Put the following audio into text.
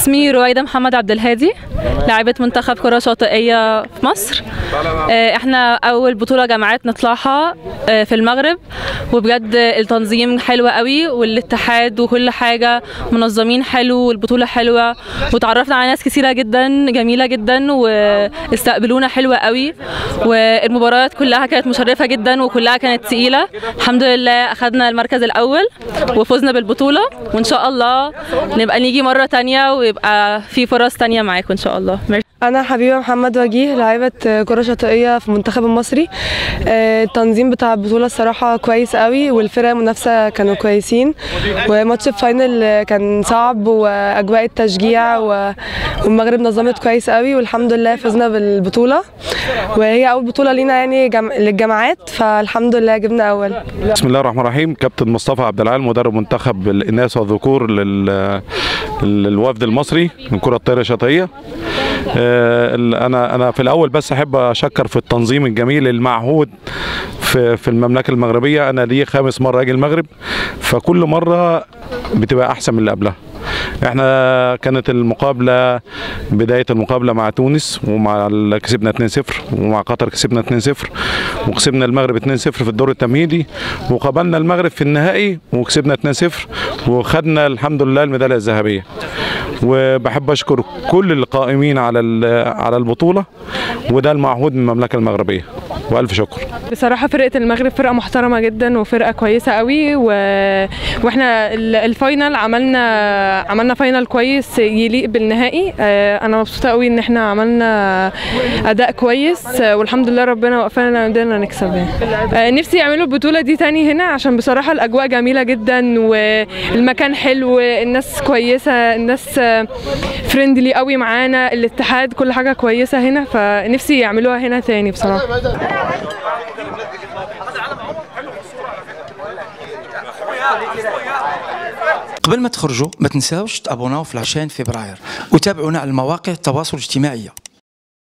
اسمي رويدة محمد عبد الهادي، لاعبة منتخب كرة شاطئية في مصر. احنا اول بطولة جامعات نطلعها في المغرب، وبجد التنظيم حلو قوي والاتحاد وكل حاجة، منظمين حلو والبطولة حلوة، وتعرفنا على ناس كثيرة جدا جميلة جدا واستقبلونا حلوة قوي، والمباريات كلها كانت مشرفة جدا وكلها كانت تقيلة. الحمد لله اخدنا المركز الاول وفزنا بالبطولة، وان شاء الله نبقى نيجي مرة تانية ويبقى في فرص تانية معاكم ان شاء الله. انا حبيبه محمد وجيه، لاعبه كره شاطئيه في المنتخب المصري. التنظيم بتاع البطوله الصراحه كويس قوي، والفرق المنافسه كانوا كويسين، وماتش الفاينل كان صعب واجواء التشجيع، والمغرب نظمت كويس قوي، والحمد لله فزنا بالبطوله، وهي اول بطوله لينا يعني للجامعات، فالحمد لله جبنا اول. بسم الله الرحمن الرحيم. كابتن مصطفى عبد العال مدرب منتخب الاناث والذكور للوفد المصري من كره الطايره الشاطئيه. انا في الاول بس احب اشكر في التنظيم الجميل المعهود في المملكه المغربيه. انا لي 5 مرات اجي المغرب، فكل مره بتبقى احسن من اللي قبلها. احنا كانت المقابله، بدايه المقابله مع تونس، ومع كسبنا 2-0، ومع قطر كسبنا 2-0، وكسبنا المغرب 2-0 في الدور التمهيدي، وقابلنا المغرب في النهائي وكسبنا 2-0 وخدنا الحمد لله الميداليه الذهبيه. وبحب اشكر كل القائمين على البطوله، وده المعهود من المملكه المغربيه، والف شكر. بصراحه فرقه المغرب فرقه محترمه جدا وفرقه كويسه قوي، واحنا الفاينل عملنا فاينل كويس يليق بالنهائي. انا مبسوطه قوي ان احنا عملنا اداء كويس، والحمد لله ربنا وقفنا قدرنا نكسب يعني. نفسي يعملوا البطوله دي تاني هنا، عشان بصراحه الاجواء جميله جدا والمكان حلو، الناس كويسه، الناس فريندلي قوي معانا، الاتحاد، كل حاجه كويسه هنا، فنفسي يعملوها هنا تاني بصراحه. قبل ما تخرجوا ما تنساوش تابوناو في العشان فبراير، وتابعونا على المواقع التواصل الاجتماعي.